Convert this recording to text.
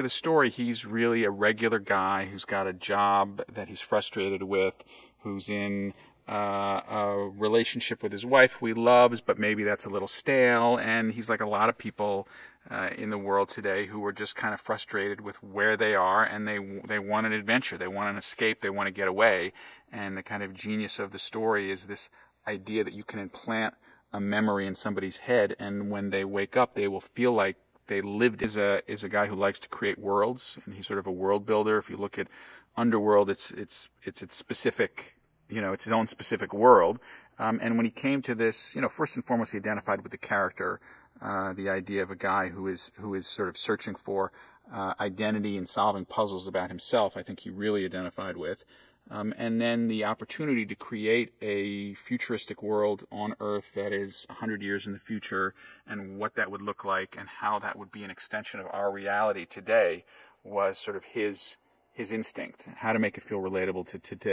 to the story, he's really a regular guy who's got a job that he's frustrated with, who's in a relationship with his wife who he loves, but maybe that's a little stale. And he's like a lot of people in the world today who are just kind of frustrated with where they are, and they want an adventure. They want an escape. They want to get away. And the kind of genius of the story is this idea that you can implant a memory in somebody's head, and when they wake up, they will feel like they lived. Is a guy who likes to create worlds, and he's sort of a world builder. If you look at Underworld, it's specific, you know, its own specific world. And when he came to this, you know, first and foremost, he identified with the character, the idea of a guy who is sort of searching for identity and solving puzzles about himself. I think he really identified with. And then the opportunity to create a futuristic world on Earth that is 100 years in the future, and what that would look like and how that would be an extension of our reality today was sort of his instinct, how to make it feel relatable to today.